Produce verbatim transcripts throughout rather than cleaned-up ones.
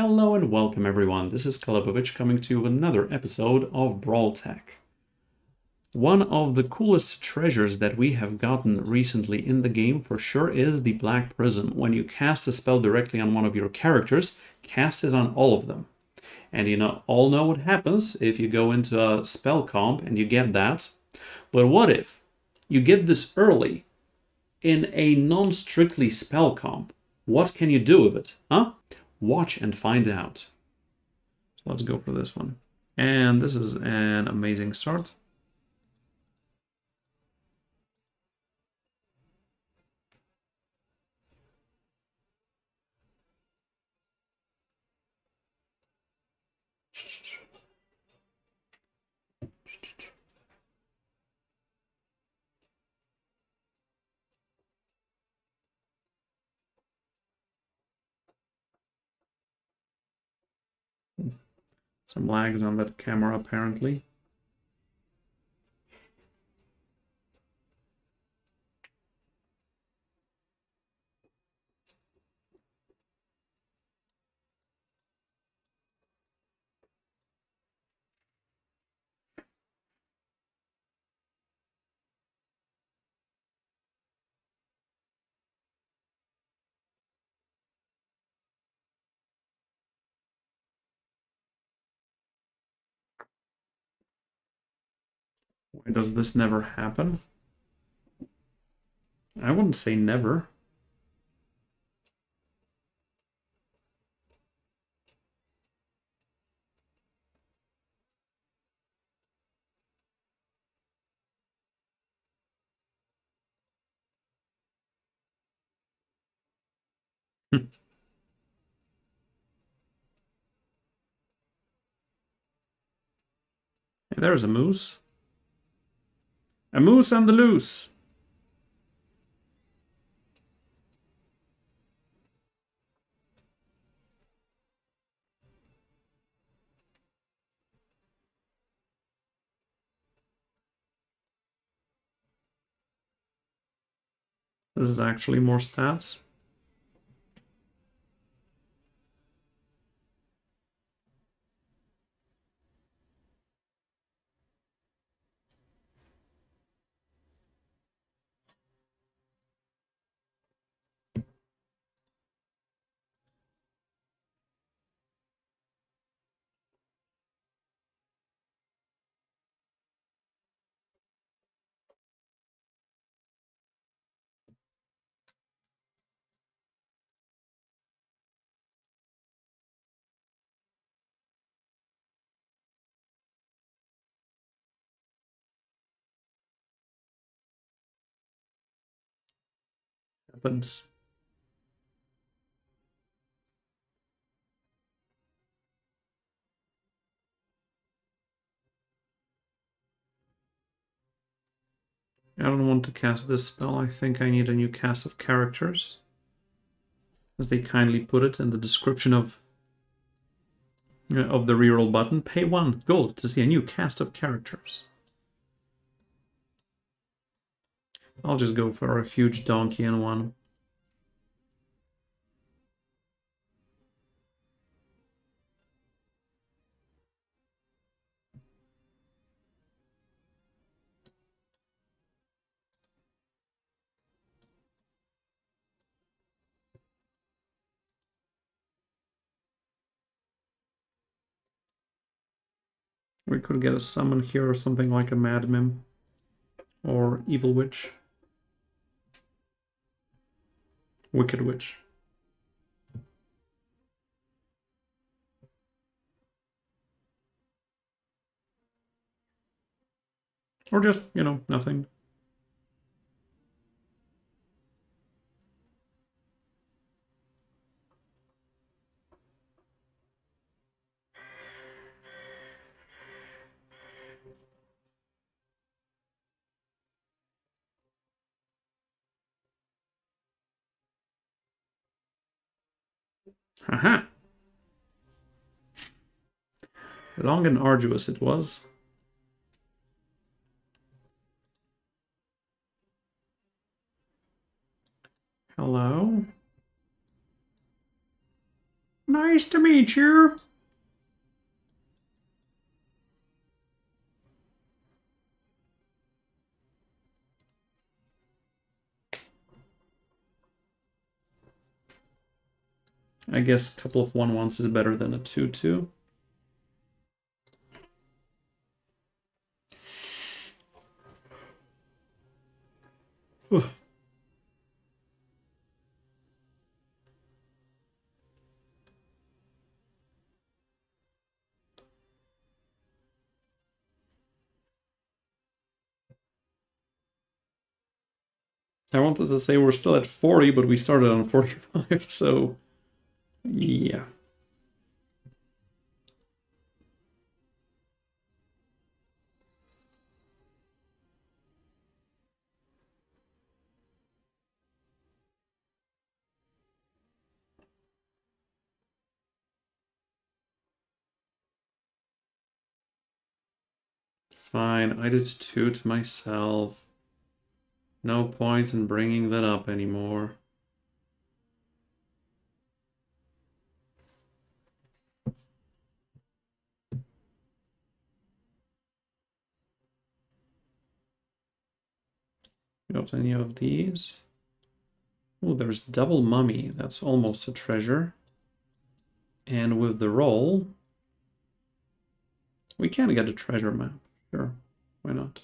Hello and welcome everyone, this is Calebovitsch coming to you with another episode of Brawl Tech. One of the coolest treasures that we have gotten recently in the game for sure is the Black Prism. When you cast a spell directly on one of your characters, cast it on all of them. And you know, all know what happens if you go into a spell comp and you get that. But what if you get this early in a non-strictly spell comp? What can you do with it, huh? Watch and find out. So let's go for this one. And this is an amazing start. Some lags on that camera, apparently. Why does this never happen? I wouldn't say never. Hey, there's a moose. A moose on the loose. This is actually more stats. Happens. I don't want to cast this spell. I think I need a new cast of characters, as they kindly put it in the description of uh, of the reroll button. Pay one gold to see a new cast of characters. I'll just go for a huge donkey and one. We could get a summon here or something like a Mad Mim or Evil Witch. Wicked Witch. Or just, you know, nothing. Aha! Long and arduous it was. Hello? Nice to meet you. I guess a couple of one ones is better than a two two. Whew. I wanted to say we're still at forty, but we started on forty-five, so... yeah. Fine, I did two to myself. No point in bringing that up anymore. Got any of these? Oh, there's double mummy. That's almost a treasure. And with the roll, we can get a treasure map. Sure, why not?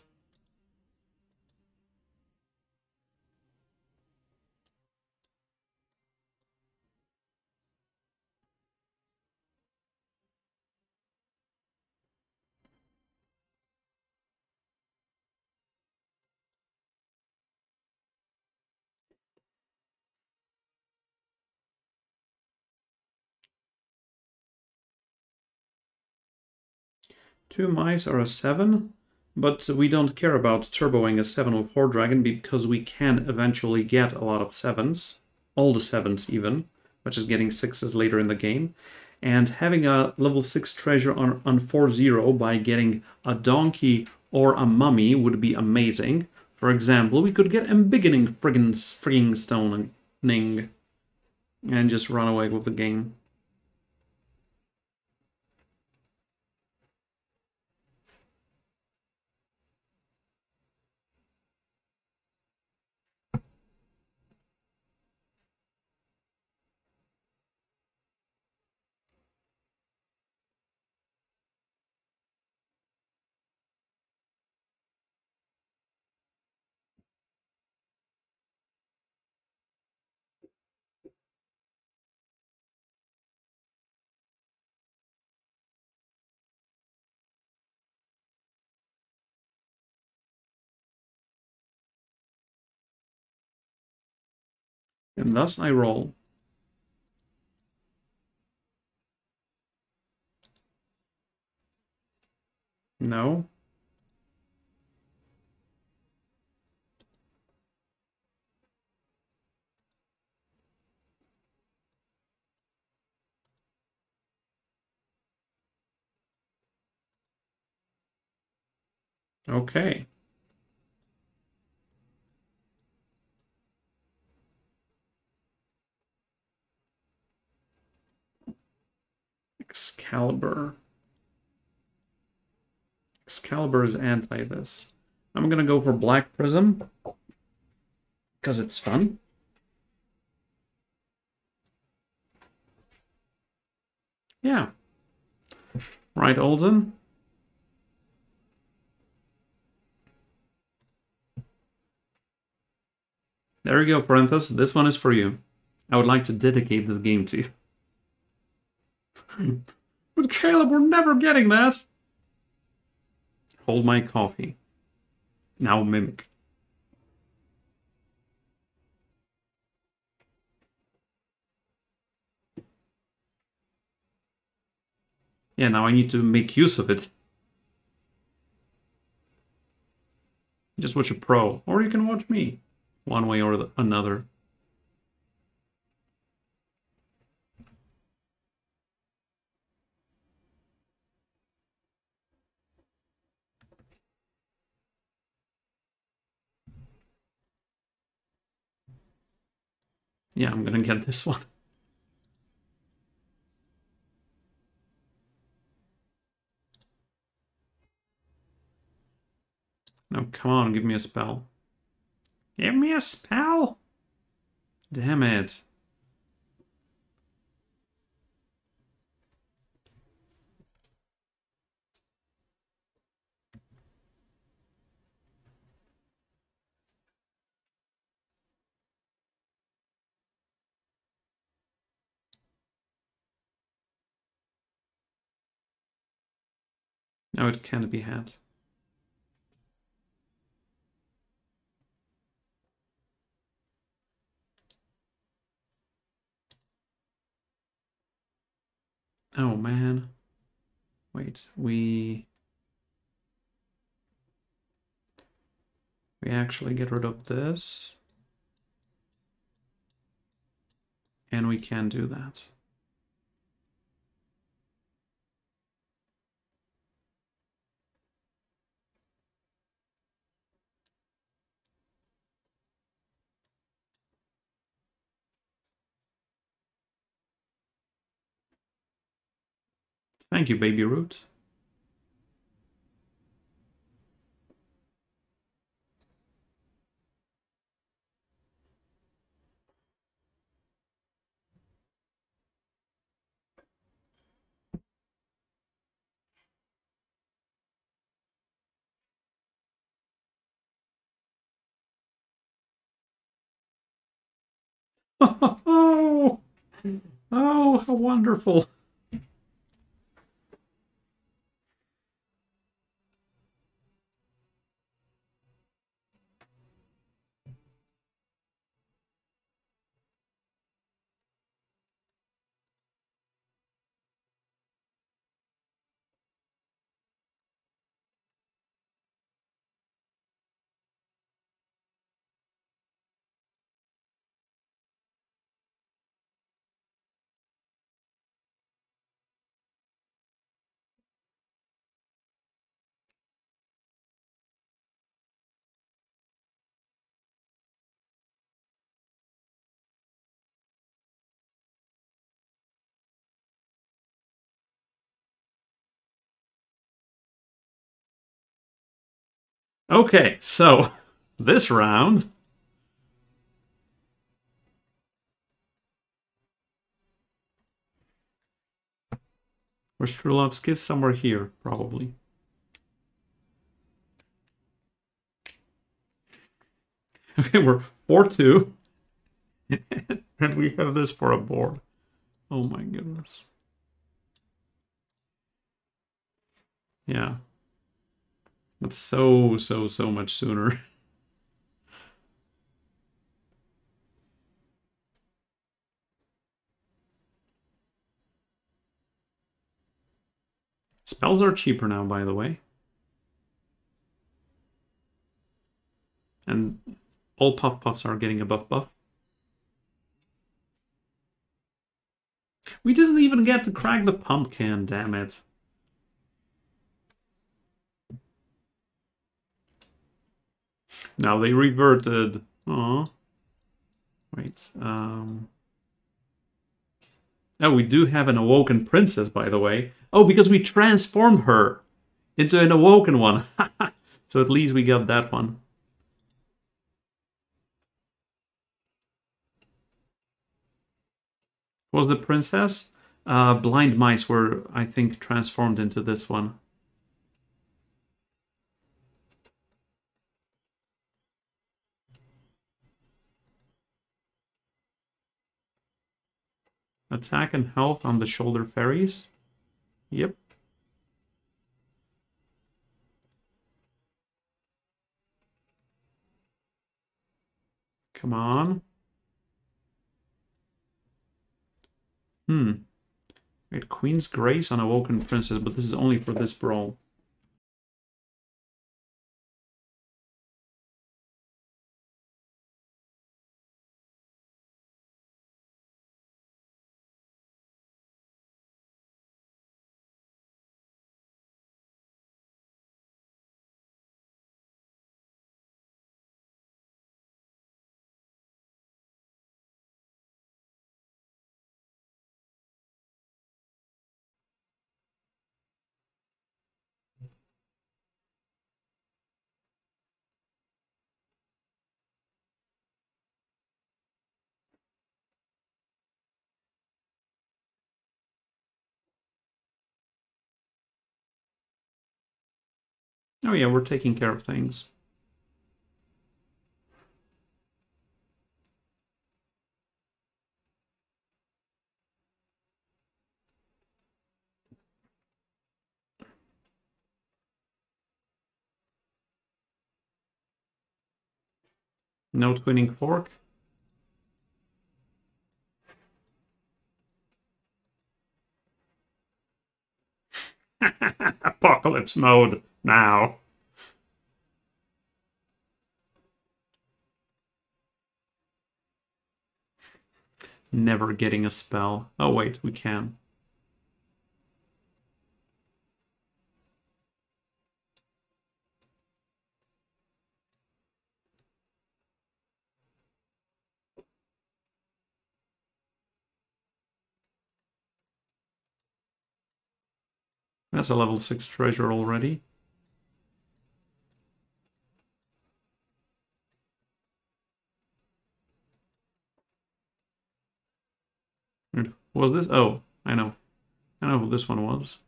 Two mice are a seven, but we don't care about turboing a seven with Horde Dragon because we can eventually get a lot of sevens, all the sevens even, which is getting sixes later in the game. And having a level six treasure on, on four zero by getting a donkey or a mummy would be amazing. For example, we could get Embiggening Friggin' Stoning and just run away with the game. And thus I roll. No. Okay. Excalibur. Excalibur is anti this. I'm gonna go for Black Prism because it's fun. Yeah. Right, Olden. There you go, Parenthus. This one is for you. I would like to dedicate this game to you. But Caleb, we're never getting that! Hold my coffee. Now mimic. Yeah, now I need to make use of it. Just watch a pro, or you can watch me. One way or the another. Yeah, I'm gonna get this one. No, come on, give me a spell. Give me a spell! Damn it. Now it can't be had. Oh man. Wait, we... We actually get rid of this. And we can do that. Thank you, Baby Root. Oh, oh, how wonderful. Okay, so this round where's Trulopski? Somewhere here, probably. Okay, we're four two. And we have this for a board. Oh my goodness. Yeah. But so, so, so much sooner. Spells are cheaper now, by the way. And all Puff Puffs are getting a buff buff. We didn't even get to crack the pumpkin, damn it. Now they reverted. Oh, wait. Um... Oh, we do have an Awoken Princess, by the way. Oh, because we transformed her into an Awoken one. So at least we got that one. What was the princess? Uh, blind mice were, I think, transformed into this one. Attack and health on the shoulder fairies. Yep. Come on. Hmm. Right, Queen's Grace on Awoken Princess, but this is only for this brawl. Oh yeah, we're taking care of things. No twinning fork. Apocalypse mode now. Never getting a spell. Oh wait, we can. That's a level six treasure already. And was this? Oh, I know. I know who this one was.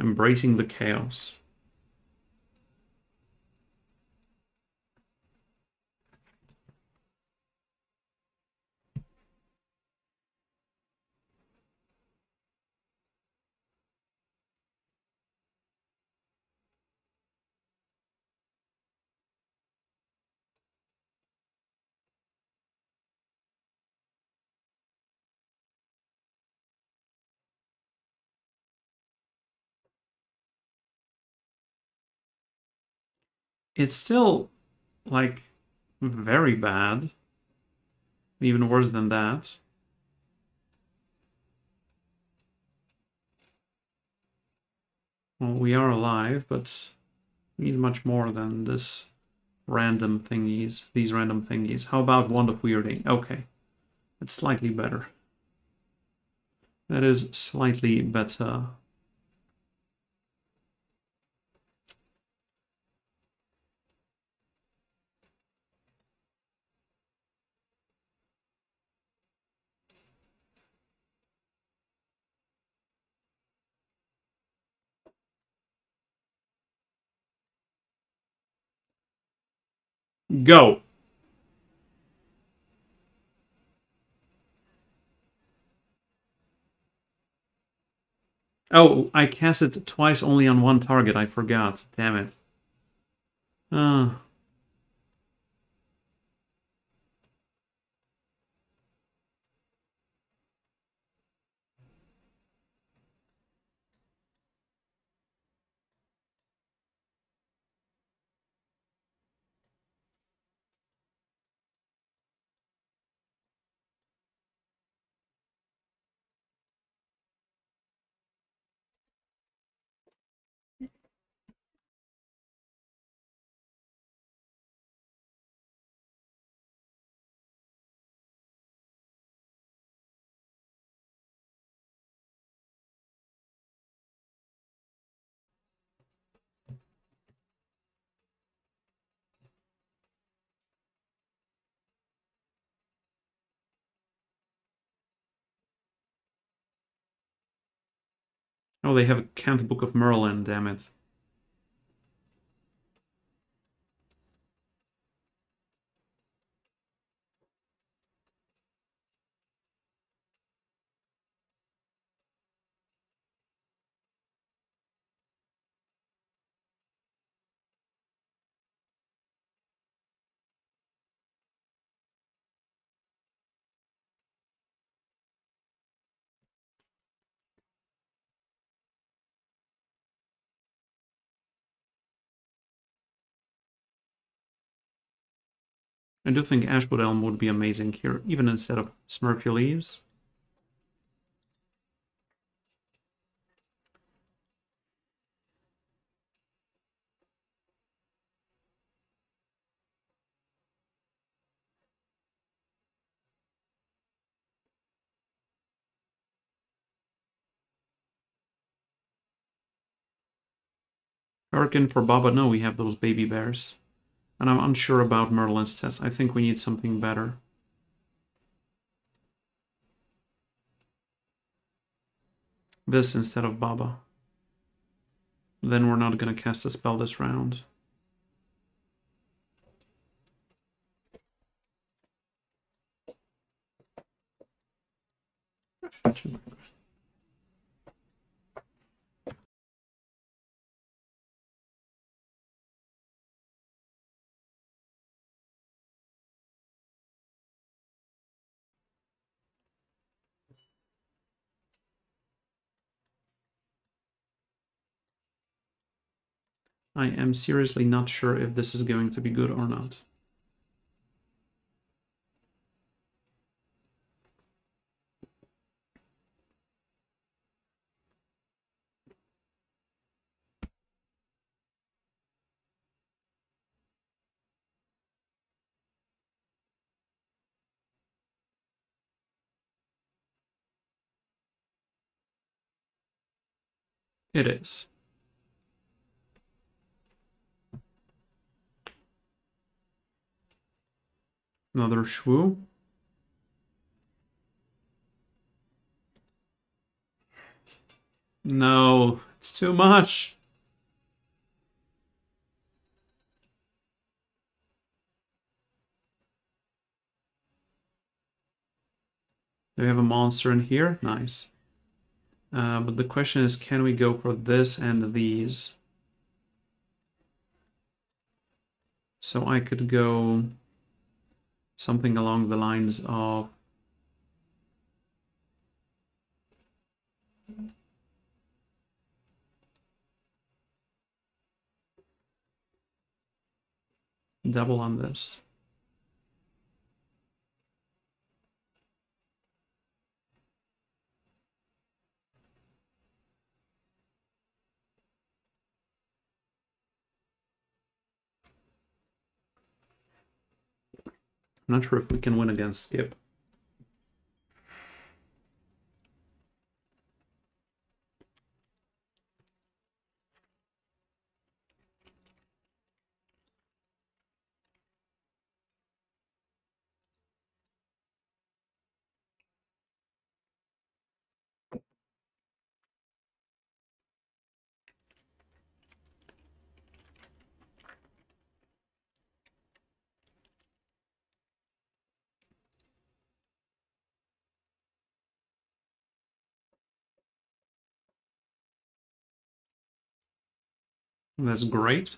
Embracing the Chaos. It's still, like, very bad. Even worse than that. Well, we are alive, but we need much more than this random thingies, these random thingies. How about Wand of Weirding? Okay. It's slightly better. That is slightly better. Go. Oh, I cast it twice only on one target. I forgot. Damn it. Uh. Oh, they have a Count Book of Merlin, damn it. I do think Ashwood Elm would be amazing here, even instead of Smirky Leaves. Hurricane for Baba, no, we have those baby bears. And I'm unsure about Merlin's test. I think we need something better. this instead of Baba. Then we're not going to cast a spell this round. I am seriously not sure if this is going to be good or not. It is. Another Shwoo. No, it's too much. Do we have a monster in here? Nice. Uh, but the question is, can we go for this and these? So I could go something along the lines of double on this. I'm not sure if we can win against Skip. That's great.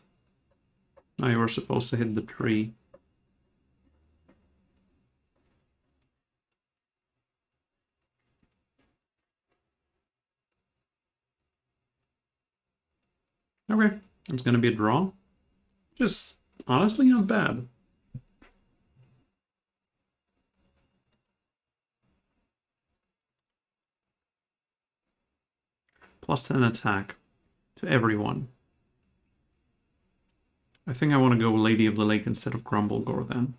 Now you were supposed to hit the tree. Okay, it's gonna be a draw. Just honestly not bad. Plus ten attack to everyone. I think I want to go Lady of the Lake instead of Grumblegore then.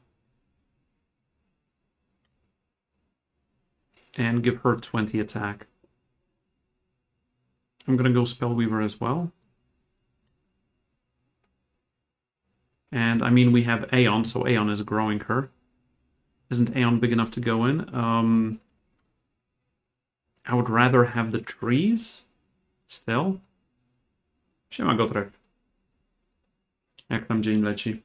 And give her twenty attack. I'm going to go Spellweaver as well. And I mean, we have Aeon, so Aeon is growing her. Isn't Aeon big enough to go in? Um, I would rather have the trees still. Siema Gotrek. Jak tam dzień leci?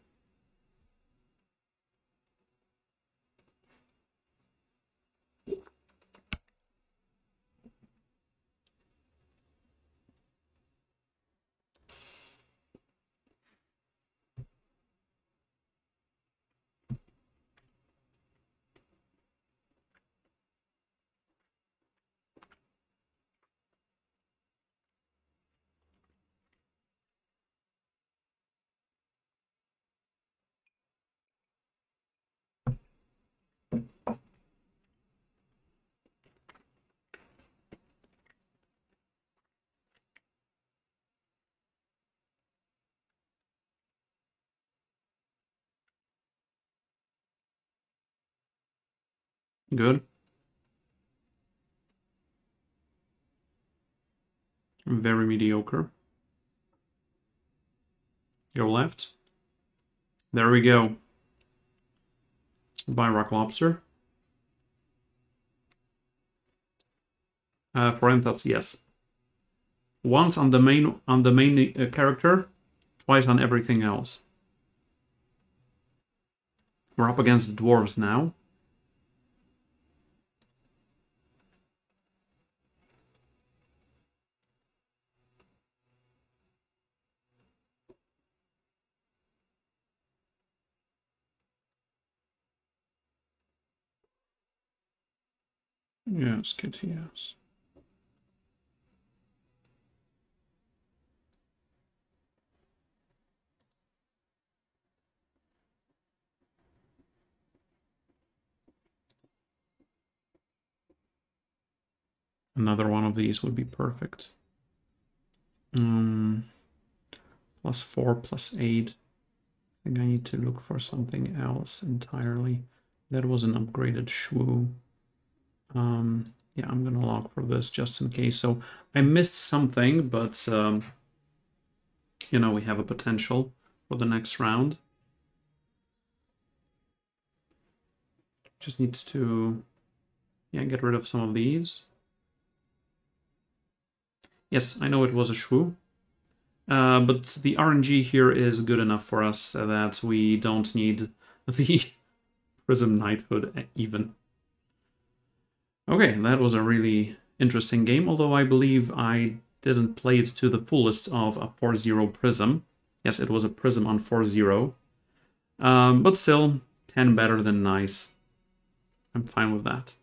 Good. Very mediocre. Go left. There we go. Buy Rock Lobster. Uh, for Enthel's, yes. once on the main on the main uh, character, twice on everything else. We're up against the dwarves now. Yes, Kitty, yes. Another one of these would be perfect. Um, plus four, plus eight. I think I need to look for something else entirely. That was an upgraded shrew. Um, yeah, I'm gonna log for this just in case. So I missed something, but um, you know, we have a potential for the next round. Just need to, yeah, get rid of some of these. Yes, I know it was a shrew, uh, but the R N G here is good enough for us that we don't need the Prism Knighthood even. Okay, that was a really interesting game, although I believe I didn't play it to the fullest of a four zero Prism. Yes, it was a Prism on four zero, um, but still, ten better than nice. I'm fine with that.